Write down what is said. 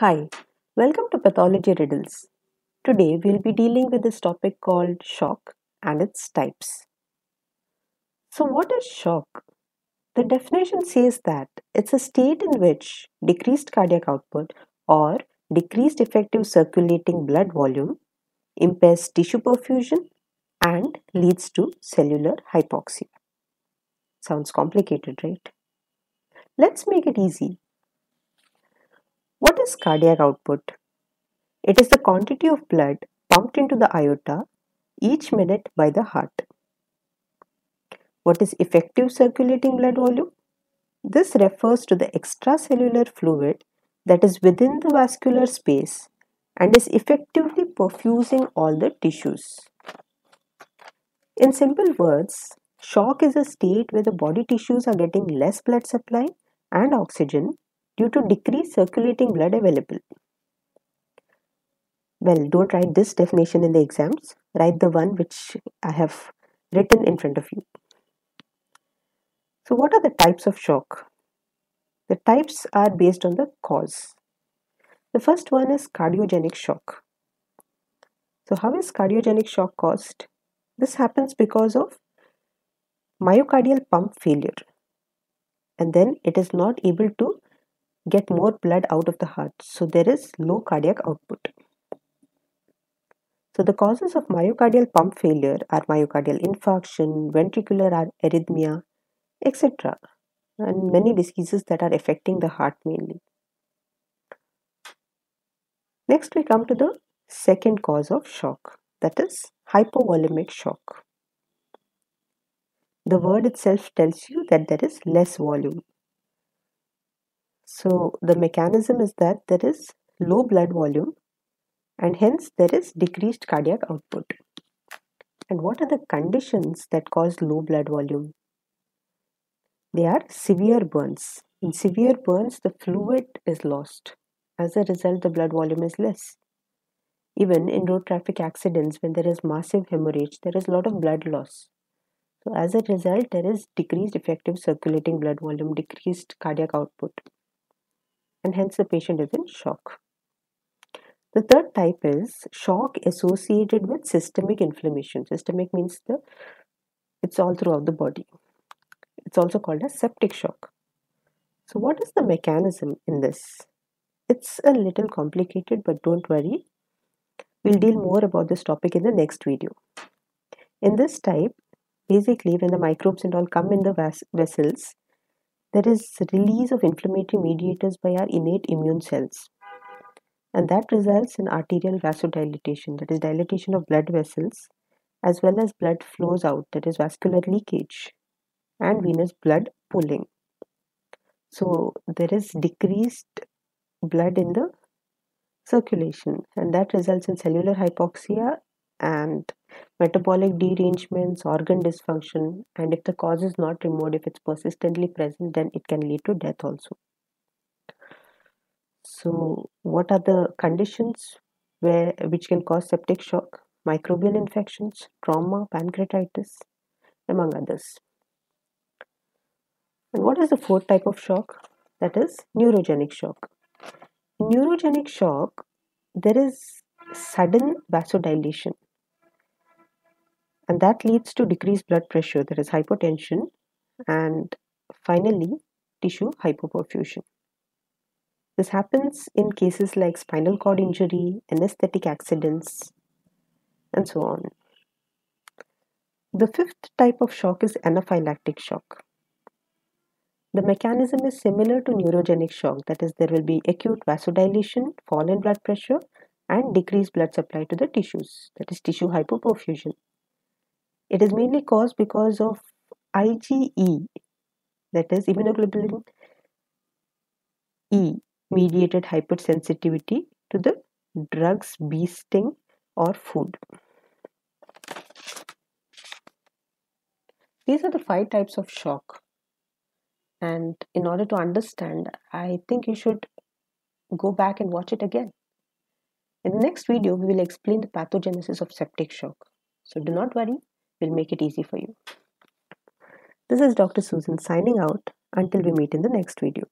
Hi, welcome to Pathology Riddles. Today we will be dealing with this topic called shock and its types. So what is shock? The definition says that it's a state in which decreased cardiac output or decreased effective circulating blood volume impairs tissue perfusion and leads to cellular hypoxia. Sounds complicated, right? Let's make it easy. What is cardiac output? It is the quantity of blood pumped into the aorta each minute by the heart. What is effective circulating blood volume? This refers to the extracellular fluid that is within the vascular space and is effectively perfusing all the tissues. In simple words, shock is a state where the body tissues are getting less blood supply and oxygen due to decreased circulating blood available. Well, don't write this definition in the exams. Write the one which I have written in front of you. So what are the types of shock? The types are based on the cause. The first one is cardiogenic shock. So how is cardiogenic shock caused? This happens because of myocardial pump failure, and then it is not able to get more blood out of the heart, so there is low cardiac output. So the causes of myocardial pump failure are myocardial infarction, ventricular arrhythmia, etc., and many diseases that are affecting the heart mainly. Next we come to the second cause of shock, that is hypovolemic shock. The word itself tells you that there is less volume. So the mechanism is that there is low blood volume and hence there is decreased cardiac output. And what are the conditions that cause low blood volume? They are severe burns. In severe burns, the fluid is lost. As a result, the blood volume is less. Even in road traffic accidents, when there is massive hemorrhage, there is a lot of blood loss. So as a result, there is decreased effective circulating blood volume, decreased cardiac output, and hence the patient is in shock. The third type is shock associated with systemic inflammation. Systemic means it's all throughout the body. It's also called as septic shock. So what is the mechanism in this? It's a little complicated, but don't worry. We'll deal more about this topic in the next video. In this type, basically when the microbes and all come in the vessels, there is release of inflammatory mediators by our innate immune cells, and that results in arterial vasodilatation, that is dilatation of blood vessels, as well as blood flows out, that is vascular leakage, and venous blood pooling. So there is decreased blood in the circulation, and that results in cellular hypoxia and metabolic derangements, organ dysfunction, and if the cause is not removed, if it's persistently present, then it can lead to death also. So what are the conditions which can cause septic shock? Microbial infections, trauma, pancreatitis, among others. And what is the fourth type of shock? That is neurogenic shock. In neurogenic shock, there is sudden vasodilation, and that leads to decreased blood pressure, that is hypotension, and finally tissue hypoperfusion. This happens in cases like spinal cord injury, anesthetic accidents, and so on. The fifth type of shock is anaphylactic shock. The mechanism is similar to neurogenic shock, that is, there will be acute vasodilation, fall in blood pressure, and decreased blood supply to the tissues, that is tissue hypoperfusion. It is mainly caused because of IgE, that is immunoglobulin E mediated hypersensitivity to the drugs, bee sting, or food. These are the five types of shock, and in order to understand, I think you should go back and watch it again. In the next video, we will explain the pathogenesis of septic shock. So do not worry. We'll make it easy for you. This is Dr. Susan signing out until we meet in the next video.